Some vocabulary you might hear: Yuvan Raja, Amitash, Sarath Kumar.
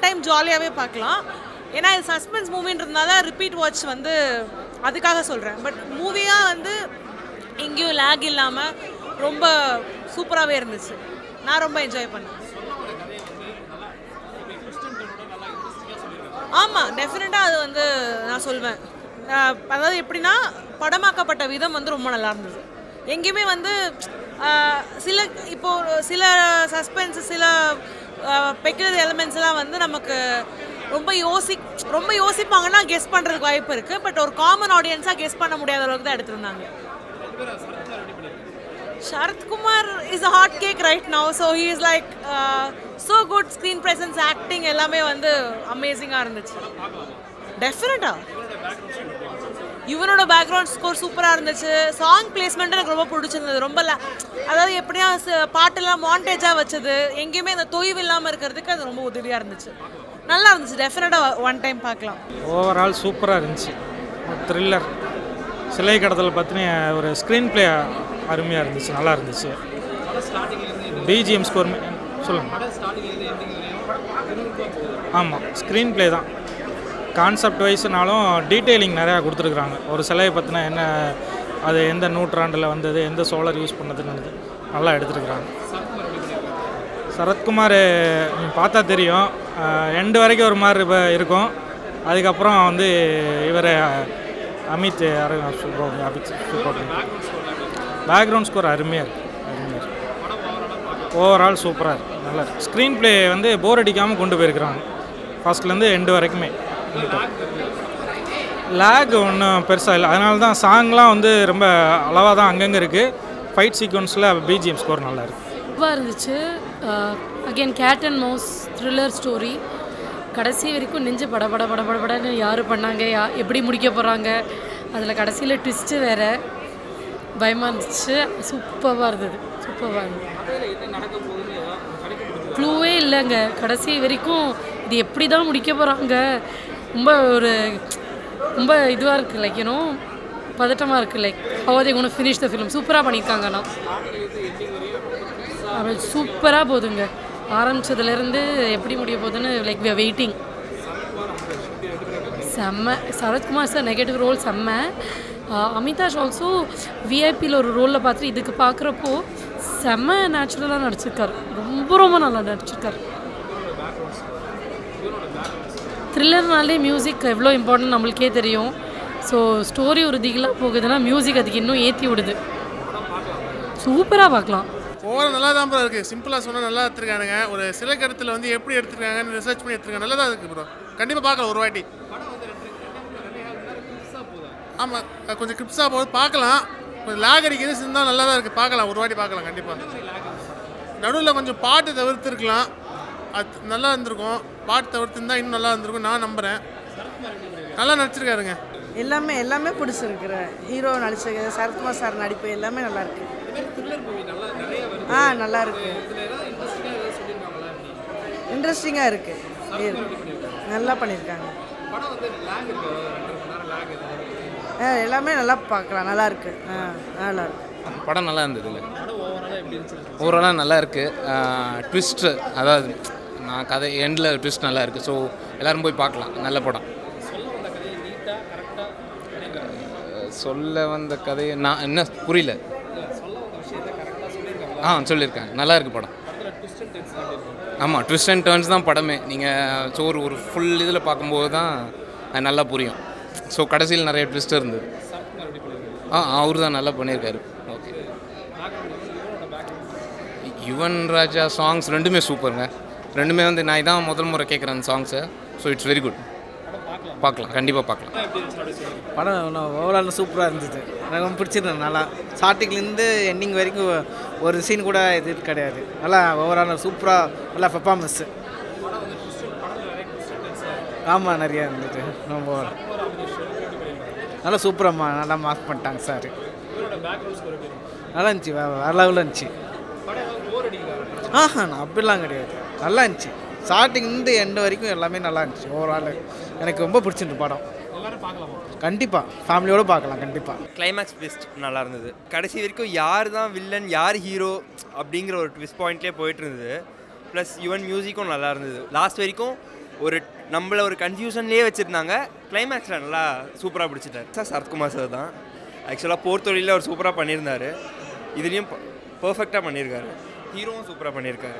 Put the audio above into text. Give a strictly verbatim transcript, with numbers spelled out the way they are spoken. one time jolly away paakla. Ena suspense movie nirundha repeat watch vandu adhukaga solren. But movie ah vandu ingiyum lag illama romba super ah irundhuchu. Na romba enjoy panna. Amma definitely adu vandu na solven. Adhaadu eppadina padamaakapatta vidham vandu romba nalla irundhuchu. எங்கயுமே வந்து சில இப்போ சில suspense சில peculiar elements எல்லாம் வந்து நமக்கு ரொம்ப யோசி ரொம்ப யோசிப்பாங்கன்னா கெஸ் பண்றதுக்கு வாய்ப்பு இருக்கு. பட் ஒரு காமன் ஆடியன்ஸா கெஸ் பண்ண முடியாத அளவுக்கு தான் எடுத்துறாங்க. Sarath Kumar is a hot cake right now, so he is like uh, so good screen presence, acting எல்லாமே வந்து amazing ஆ இருந்துச்சு. Definitely. இவனோட பேக்ரவுண்ட் ஸ்கோர் சூப்பராக இருந்துச்சு. சாங் பிளேஸ்மெண்ட் எனக்கு ரொம்ப பிடிச்சிருந்தது. ரொம்ப அதாவது எப்படியா பாட்டெல்லாம் மாண்டேஜாக வச்சது எங்கேயுமே அந்த தொய்வு இல்லாமல் இருக்கிறதுக்கு அது ரொம்ப உதவியாக இருந்துச்சு. நல்லா இருந்துச்சு. டெஃபினட்டாக ஒன் டைம் பார்க்கலாம். ஓவரால் சூப்பராக இருந்துச்சு. த்ரில்லர் சிலை கடத்தல் பற்றின ஒரு ஸ்க்ரீன் பிளே அருமையாக இருந்துச்சு. நல்லா இருந்துச்சு. பிஜிஎம் ஸ்கோர் சொல்லுங்கள். ஆமாம், ஸ்க்ரீன் பிளே தான். கான்செப்ட் வைஸ்னாலும் டீட்டெயிலிங் நிறையா கொடுத்துருக்குறாங்க. ஒரு சிலையை பற்றின என்ன, அது எந்த நூற்றாண்டில் வந்தது, எந்த சோலார் யூஸ் பண்ணதுன்னு நல்லா எடுத்துருக்குறாங்க. சரத்குமார் பார்த்தா தெரியும், ரெண்டு வரைக்கும் ஒரு மாதிரி இப்போ இருக்கும். அதுக்கப்புறம் வந்து இவர் அமித் அமித் பேக்ரவுண்ட் ஸ்கோர் அருமையாக இருக்குது. அருமையாக இருக்குது. ஓவரால் சூப்பராக இருக்குது. நல்லா இருக்குது. ஸ்க்ரீன் பிளே வந்து போர் அடிக்காமல் கொண்டு போயிருக்கிறாங்க. ஃபஸ்ட்லேருந்து ரெண்டு வரைக்குமே லேக் ஒன்றும் பெருசாக இல்லை. அதனால தான் சாங்லாம் வந்து ரொம்ப அளவாக தான் அங்கங்கே இருக்குது. ஃபைட் சீக்வன்ஸில் பிஜிஎம் ஸ்கோர் நல்லா இருக்குது. சூப்பராக இருந்துச்சு. Again cat and mouse thriller story. கடைசி வரைக்கும் நெஞ்சு பட பட பட படபடன்னு யார் பண்ணாங்க, யா எப்படி முடிக்க போகிறாங்க, அதில் கடைசியில் ட்விஸ்ட்டு வேறு பயமாக இருந்துச்சு. சூப்பராக இருந்தது. சூப்பராக இருந்தது. க்ளூவே இல்லைங்க. கடைசி வரைக்கும் இது எப்படி தான் முடிக்க போகிறாங்க, ரொம்ப ஒரு ரொம்ப இதுவாக இருக்குது. லைக் ஏன்னோ பதட்டமாக இருக்குது. லைக் ஹவதே ஒன்று ஃபினிஷ் த ஃபிலிம் சூப்பராக பண்ணியிருக்காங்கண்ணா. அப்படி சூப்பராக போதுங்க. ஆரம்பித்ததுலேருந்து எப்படி முடிய போகுதுன்னு லைக் வி ஆர் வெயிட்டிங். செம்ம சரத்குமார் சார் நெகட்டிவ் ரோல் செம்ம. அமிதாஷ் ஆல்சோ விஐபியில் ஒரு ரோலில் பார்த்துட்டு இதுக்கு பார்க்குறப்போ செம்ம நேச்சுரலாக நடிச்சிருக்கார். ரொம்ப ரொம்ப நல்லா நடிச்சிருக்கார். த்ரில்லர்னாலே மியூசிக் எவ்வளோ இம்பார்ட்டன்ட் நம்மளுக்கே தெரியும். ஸோ ஸ்டோரி ஒரு திகிலாக போகுதுன்னா மியூசிக் அதுக்கு இன்னும் ஏற்றி விடுது. சூப்பராக பார்க்கலாம். ஓவரால் நல்லா தான் ப்ரோ இருக்குது. சிம்பிளாக சொன்னால் நல்லா எடுத்துருக்கானுங்க. ஒரு சில கருத்தில் வந்து எப்படி எடுத்துருக்காங்கன்னு ரிசர்ச் பண்ணி எடுத்துருக்காங்க. நல்லா தான் இருக்குது ப்ரோ. கண்டிப்பாக பார்க்கலாம் ஒரு வாட்டி. ஆமாம், கொஞ்சம் கிரிப்ஸாக போகுது. பார்க்கலாம். கொஞ்சம் லாக் அடிக்கிறது இருந்தால் நல்லா தான் இருக்குது. பார்க்கலாம் ஒரு வாட்டி. பார்க்கலாம் கண்டிப்பாக. நடுவில் கொஞ்சம் பாட்டு தவிர்த்துருக்கலாம், அது நல்லா இருந்திருக்கும். பாட்டு தவிர்த்துருந்தா இன்னும் நல்லா இருந்திருக்கும். நான் நம்புகிறேன். நல்லா நடிச்சிருக்காருங்க. எல்லாமே எல்லாமே பிடிச்சிருக்கிற ஹீரோ நடிச்சிருக்காரு. சரத்குமார் சார் நடிப்பு எல்லாமே நல்லா இருக்கு. ஆ நல்லா இருக்கு. இன்ட்ரெஸ்டிங்காக இருக்கு. நல்லா பண்ணியிருக்காங்க. எல்லாமே நல்லா பார்க்கலாம். நல்லா இருக்கு. ஆ நல்லா இருக்கு. படம் நல்லா இருந்தது. ஓவராலாக நல்லா இருக்குது. ட்விஸ்ட்டு, அதாவது நான் கதை எண்டில் ட்விஸ்ட் நல்லா இருக்குது. ஸோ எல்லோரும் போய் பார்க்கலாம். நல்ல படம். சொல்ல வந்த கதையை நான் என்ன புரியல. ஆ சொல்லியிருக்கேன். நல்லா இருக்குது படம். ஆமாம், ட்விஸ்ட் அண்ட் டர்ன்ஸ் தான் படமே. நீங்கள் ஸோ ஒரு ஒரு ஃபுல் இதில் பார்க்கும்போது தான் அது நல்லா புரியும். ஸோ கடைசியில் நிறைய ட்விஸ்ட் இருந்தது. ஆ அவரு தான் நல்லா பண்ணியிருக்காரு. ஓகே, யுவன் ராஜா சாங்ஸ் ரெண்டுமே சூப்பருங்க. ரெண்டுமே வந்து நான் இதான் முதல் முறை கேட்குறேன் அந்த சாங்ஸை. So it's very good. பார்க்கலாம் கண்டிப்பாக பார்க்கலாம். படம் ஓவரால் சூப்பராக இருந்தது. எனக்கு ரொம்ப பிடிச்சிருந்தது. நல்லா ஸ்டார்டிங்லேருந்து எண்டிங் வரைக்கும் ஒரு சீன் கூட இது கிடையாது. நல்லா ஓவரால் சூப்பராக நல்லா பர்ஃபார்மன்ஸு. ஆமாம், நிறையா இருந்தது. ரொம்ப நல்லா சூப்பராம்மா. நல்லா மார்க் பண்ணிட்டாங்க சார். நல்லா இருந்துச்சு. வரலாவில் இருந்துச்சு. ஆஹா, நான் அப்படிலாம் கிடையாது. நல்லா இருந்துச்சு. ஸ்டார்டிங்லேருந்து எண்டு வரைக்கும் எல்லாமே நல்லா இருந்துச்சு. ஓவரால் எனக்கு ரொம்ப பிடிச்சிருந்து படம். கண்டிப்பாக ஃபேமிலியோடு பார்க்கலாம். கண்டிப்பாக கிளைமேக்ஸ் ட்விஸ்ட் நல்லா இருந்தது. கடைசி வரைக்கும் யார் தான் வில்லன் யார் ஹீரோ அப்படிங்கிற ஒரு ட்விஸ்ட் பாயிண்ட்லேயே போயிட்டு இருந்தது. ப்ளஸ் யுவன் மியூசிக்கும் நல்லா இருந்தது. லாஸ்ட் வரைக்கும் ஒரு நம்மள ஒரு கன்ஃபியூஷன்லயே வெச்சிருந்தாங்க கிளைமாக்ஸ்ல நல்லா சூப்பரா பிடிச்சிட்டாரு சரத் குமார் சார் தான் एक्चुअली போர்த்தொழில அவர் சூப்பரா பண்ணிருந்தாரு இதுலயும் பெர்ஃபெக்ட்டா பண்ணிருக்காரு ஹீரோவும் சூப்பரா பண்ணிருக்காரு